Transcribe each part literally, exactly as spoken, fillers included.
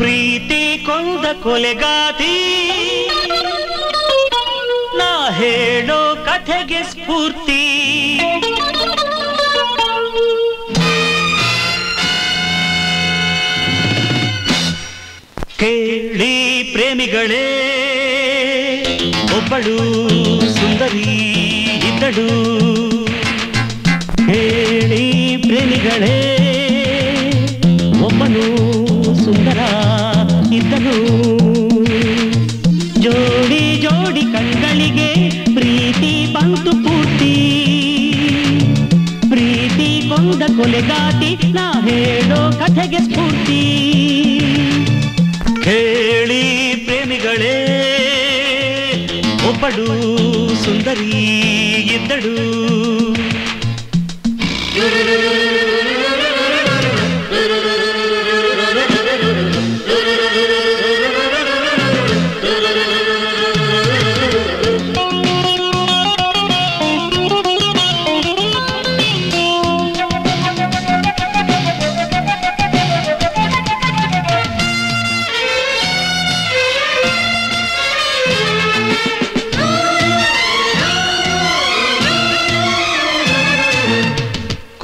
ಪ್ರೀತಿ ಕೊಂದ ಕೊಲೆಗಾತಿ ನಾ ಹೇಳೋ ಕಥೆಗೆ ಸ್ಫೂರ್ತಿ ಕೇಳಿ ಪ್ರೇಮಿಗಳೇ ಒಬ್ಬಳು ಸುಂದರಿ ಇದ್ದಳು ಕೇಳಿ ಪ್ರೇಮಿಗಳೇ ಒಬ್ಬನು ಸುಂದರ ಇದ್ದಳು ಜೋಡಿ ಜೋಡಿ ಕಣ್ಣಗಳಿಗೆ ಪ್ರೀತಿ ಬಂತು ಪೂರ್ತಿ ಪ್ರೀತಿ ಕೊಂದ ಕೊಲೆಗಾತಿ ನಾ ಹೇಳೋ ಕಥೆಗೆ ಸ್ಫೂರ್ತಿ ಕೇಳಿ ಪ್ರೇಮಿಗಳೇ ಒಬ್ಬಳು ಸುಂದರಿ ಇದ್ದಳು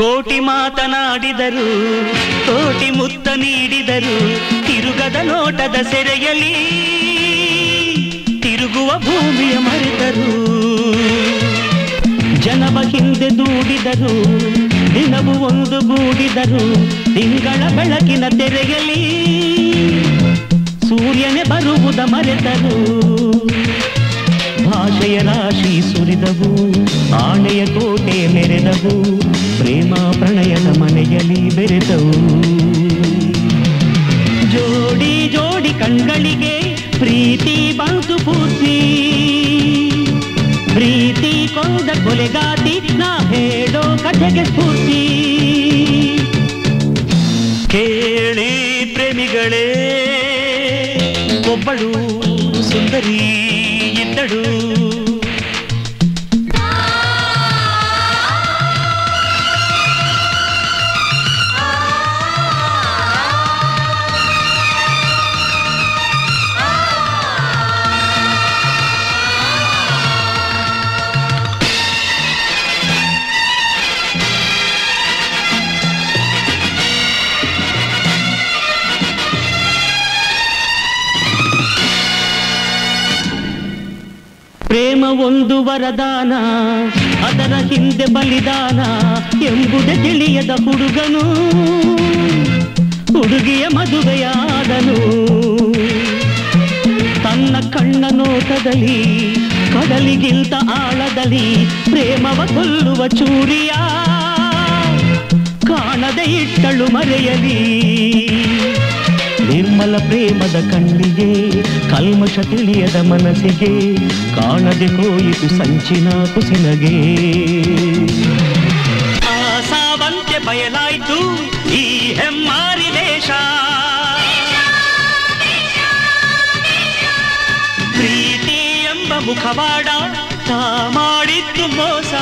ಕೋಟಿ ಮಾತನಾಡಿದರು ಕೋಟಿ ಮುತ್ತ ನೀಡಿದರು ತಿರುಗದ ನೋಟದ ಸೆರೆಯಲ್ಲಿ ತಿರುಗುವ ಭೂಮಿಯ ಮರೆತರು ಜನವ ಹಿಂದೆ ದೂಡಿದರು ದಿನವೂ ಒಂದು ಗೂಡಿದರು ತಿಂಗಳ ಬೆಳಕಿನ ತೆರೆಯಲ್ಲಿ ಸೂರ್ಯನೇ ಬರುವುದ ಮರೆತರು ಭಾಷೆಯ ರಾಶಿ ಸುರಿದವು ಆಣೆಯ ಕೋಟೆ ಮೆರೆದವು ಪ್ರೇಮ ಪ್ರಣಯದ ಮನೆಯಲ್ಲಿ ಬೆರೆತವು ಜೋಡಿ ಜೋಡಿ ಕಣ್ಗಳಿಗೆ ಪ್ರೀತಿ ಬಂತು ಪೂರ್ತಿ ಪ್ರೀತಿ ಕೊಂದ ಕೊಲೆಗಾತಿ ನಾ ಹೇಳೋ ಕಥೆಗೆ ಸ್ಫೂರ್ತಿ ಕೇಳಿ ಪ್ರೇಮಿಗಳೇ ಒಬ್ಬಳು ಸುಂದರಿ ಇದ್ದಳು ಪ್ರೇಮ ಒಂದು ವರದಾನ ಅದರ ಹಿಂದೆ ಬಲಿದಾನ ಎಂಬುದೇ ತಿಳಿಯದ ಹುಡುಗನು ಹುಡುಗಿಯ ಮದುವೆಯಾದನು ತನ್ನ ಕಣ್ಣ ನೋಟದಲ್ಲಿ ಕಡಲಿಗಿಂತ ಆಳದಲ್ಲಿ ಪ್ರೇಮವ ಕೊಲ್ಲುವ ಚೂರಿಯ ಕಾಣದೆ ಇಟ್ಟಳು ಮರೆಯಲಿ ನಿರ್ಮಲ ಪ್ರೇಮದ ಕಣ್ಣಿಗೆ ಕಲ್ಮಶ ತಿಳಿಯದ ಮನಸ್ಸಿಗೆ ಕಾಣದೆ ಹೋಯಿತು ಸಂಚಿನ ಕುಸಿನಗೆ ಆಸಾವಂತೆ ಬಯಲಾಯಿತು ಈ ಹೆಮ್ಮಾರಿ ವೇಷ ಪ್ರೀತಿ ಎಂಬ ಮುಖವಾಡ ತಾ ಮಾಡಿತ್ತು ಮೋಸ